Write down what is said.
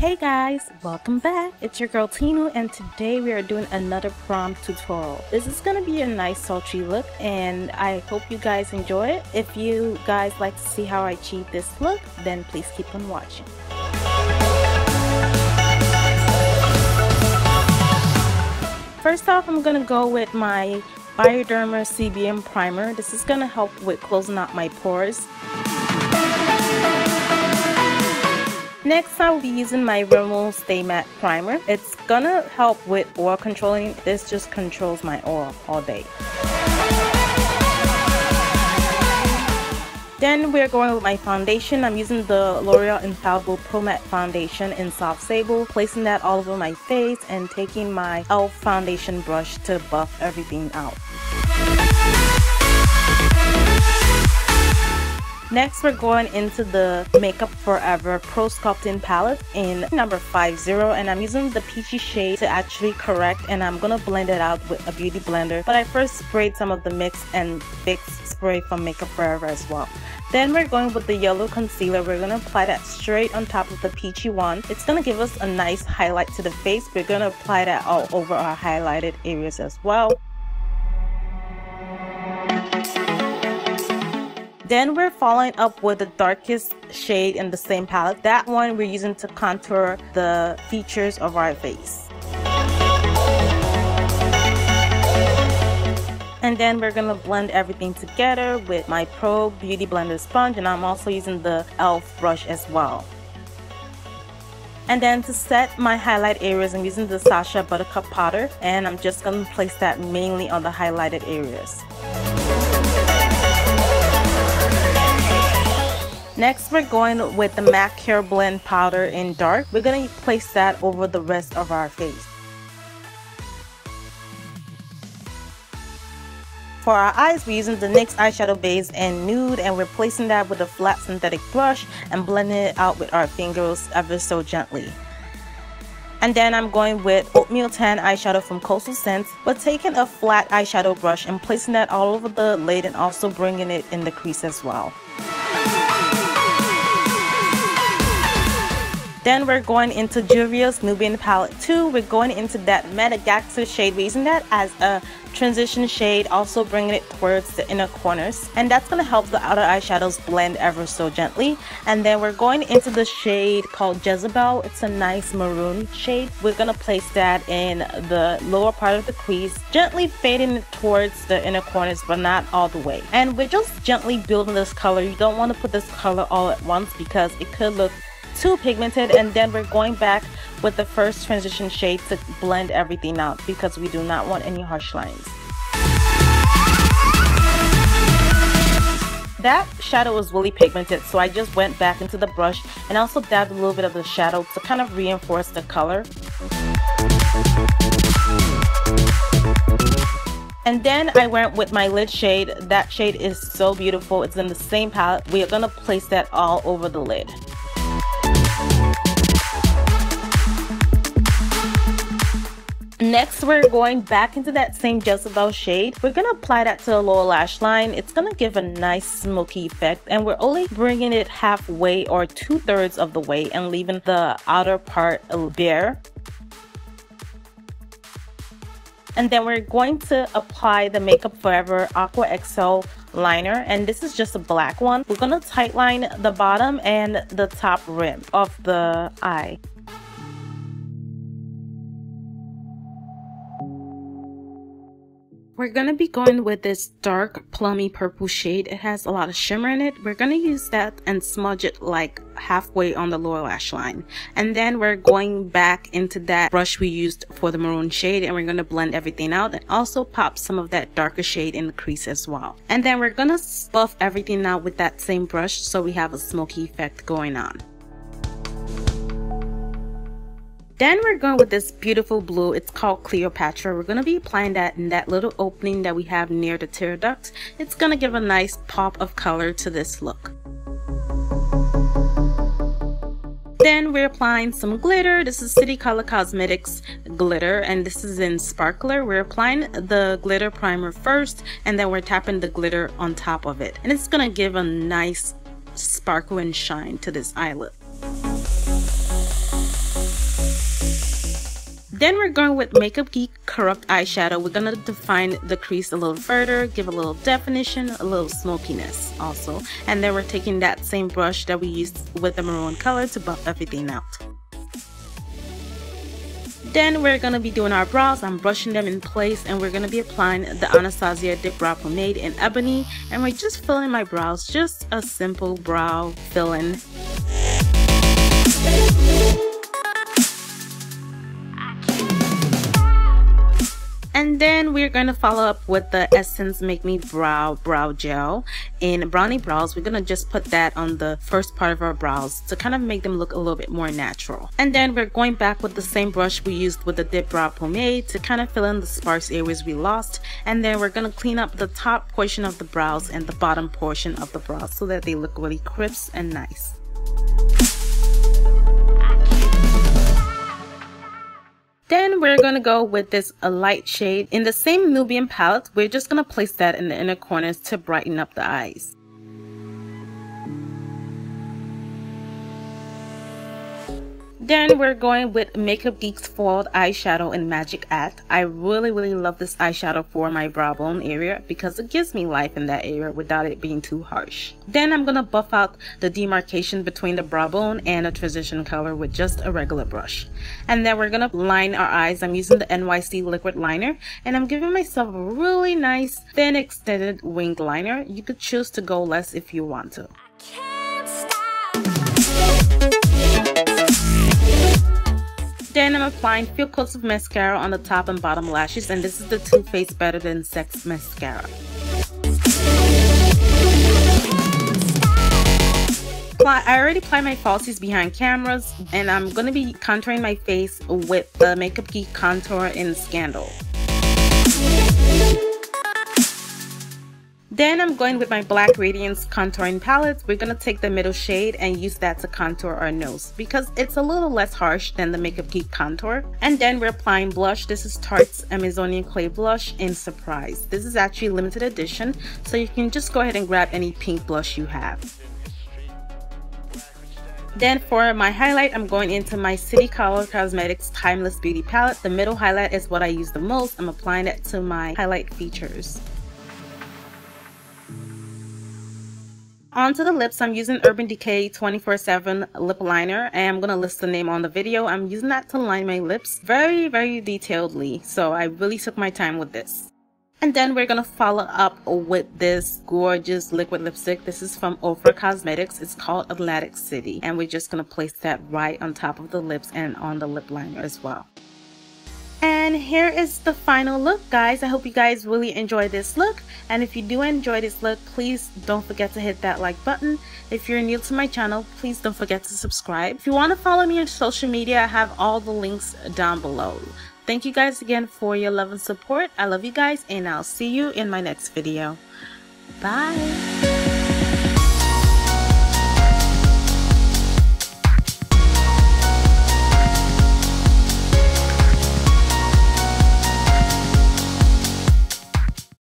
Hey guys, welcome back. It's your girl Tinu, and today we are doing another prom tutorial. This is gonna be a nice sultry look and I hope you guys enjoy it. If you guys like to see how I achieve this look, then please keep on watching. First off, I'm gonna go with my Bioderma CBM primer. This is gonna help with closing out my pores. Next, I'll be using my Rimmel Stay Matte Primer. It's gonna help with oil controlling. This just controls my oil all day. Then we're going with my foundation. I'm using the L'Oreal Infallible Pro Matte Foundation in Soft Sable, placing that all over my face and taking my ELF foundation brush to buff everything out. Next, we're going into the Makeup Forever Pro Sculpting Palette in number 50, and I'm using the peachy shade to actually correct, and I'm gonna blend it out with a beauty blender. But I first sprayed some of the mix and fix spray from Makeup Forever as well. Then we're going with the yellow concealer. We're gonna apply that straight on top of the peachy one. It's gonna give us a nice highlight to the face. We're gonna apply that all over our highlighted areas as well. Then we're following up with the darkest shade in the same palette. That one we're using to contour the features of our face. And then we're gonna blend everything together with my Pro Beauty Blender Sponge, and I'm also using the ELF brush as well. And then to set my highlight areas, I'm using the Sacha Buttercup Powder, and I'm just gonna place that mainly on the highlighted areas. Next, we're going with the MAC Careblend powder in dark. We're going to place that over the rest of our face. For our eyes, we're using the NYX eyeshadow base in nude, and we're placing that with a flat synthetic brush and blending it out with our fingers ever so gently. And then I'm going with Oatmeal Tan eyeshadow from Coastal Scents, but taking a flat eyeshadow brush and placing that all over the lid and also bringing it in the crease as well. Then we're going into Juvia's Nubian Palette 2. We're going into that Metagaxor shade. We're using that as a transition shade, also bringing it towards the inner corners. And that's going to help the outer eyeshadows blend ever so gently. And then we're going into the shade called Jezebel. It's a nice maroon shade. We're going to place that in the lower part of the crease, gently fading it towards the inner corners, but not all the way. And we're just gently building this color. You don't want to put this color all at once because it could look too pigmented. And then we're going back with the first transition shade to blend everything out because we do not want any harsh lines. That shadow was really pigmented, so I just went back into the brush and also dabbed a little bit of the shadow to kind of reinforce the color. And then I went with my lid shade. That shade is so beautiful. It's in the same palette. We are going to place that all over the lid. Next, we're going back into that same Jezebel shade. We're going to apply that to the lower lash line. It's going to give a nice smoky effect, and we're only bringing it halfway or two-thirds of the way and leaving the outer part bare. And then we're going to apply the Makeup Forever Aqua XL liner, and this is just a black one. We're going to tightline the bottom and the top rim of the eye. We're going to be going with this dark plummy purple shade. It has a lot of shimmer in it. We're going to use that and smudge it like halfway on the lower lash line. And then we're going back into that brush we used for the maroon shade, and we're going to blend everything out and also pop some of that darker shade in the crease as well. And then we're going to buff everything out with that same brush so we have a smoky effect going on. Then we're going with this beautiful blue. It's called Cleopatra. We're going to be applying that in that little opening that we have near the tear duct. It's going to give a nice pop of color to this look. Then we're applying some glitter. This is City Color Cosmetics glitter, and this is in Sparkler. We're applying the glitter primer first, and then we're tapping the glitter on top of it. And it's going to give a nice sparkle and shine to this eyelid. Then we're going with Makeup Geek Corrupt Eyeshadow. We're going to define the crease a little further, give a little definition, a little smokiness also. And then we're taking that same brush that we used with the maroon color to buff everything out. Then we're going to be doing our brows. I'm brushing them in place, and we're going to be applying the Anastasia Dip Brow Pomade in Ebony. And we're just filling my brows, just a simple brow filling. And then we're going to follow up with the Essence Make Me Brow Brow Gel in Brownie Brows. We're going to just put that on the first part of our brows to kind of make them look a little bit more natural. And then we're going back with the same brush we used with the Dip Brow Pomade to kind of fill in the sparse areas we lost. And then we're going to clean up the top portion of the brows and the bottom portion of the brows so that they look really crisp and nice. Then we're going to go with this light shade in the same Nubian palette. We're just going to place that in the inner corners to brighten up the eyes. Then we're going with Makeup Geek's Foiled Eyeshadow in Magic Act. I really love this eyeshadow for my brow bone area because it gives me life in that area without it being too harsh. Then I'm going to buff out the demarcation between the brow bone and a transition color with just a regular brush. And then we're going to line our eyes. I'm using the NYX liquid liner, and I'm giving myself a really nice thin extended winged liner. You could choose to go less if you want to. Then I'm applying a few coats of mascara on the top and bottom lashes, and this is the Too Faced Better Than Sex Mascara. I already applied my falsies behind cameras, and I'm going to be contouring my face with the Makeup Geek Contour in Scandal. Then I'm going with my Black Radiance Contouring Palette. We're going to take the middle shade and use that to contour our nose because it's a little less harsh than the Makeup Geek Contour. And then we're applying blush. This is Tarte's Amazonian Clay Blush in Surprise. This is actually limited edition, so you can just go ahead and grab any pink blush you have. Then for my highlight, I'm going into my City Color Cosmetics Timeless Beauty Palette. The middle highlight is what I use the most. I'm applying it to my highlight features. Onto the lips, I'm using Urban Decay 24/7 Lip Liner, and I'm going to list the name on the video. I'm using that to line my lips very detailedly, so I really took my time with this. And then we're going to follow up with this gorgeous liquid lipstick. This is from Ofra Cosmetics. It's called Atlantic City, and we're just going to place that right on top of the lips and on the lip liner as well. And here is the final look, guys. I hope you guys really enjoy this look, and if you do enjoy this look, please don't forget to hit that like button. If you're new to my channel, please don't forget to subscribe. If you want to follow me on social media, I have all the links down below. Thank you guys again for your love and support. I love you guys, and I'll see you in my next video. Bye.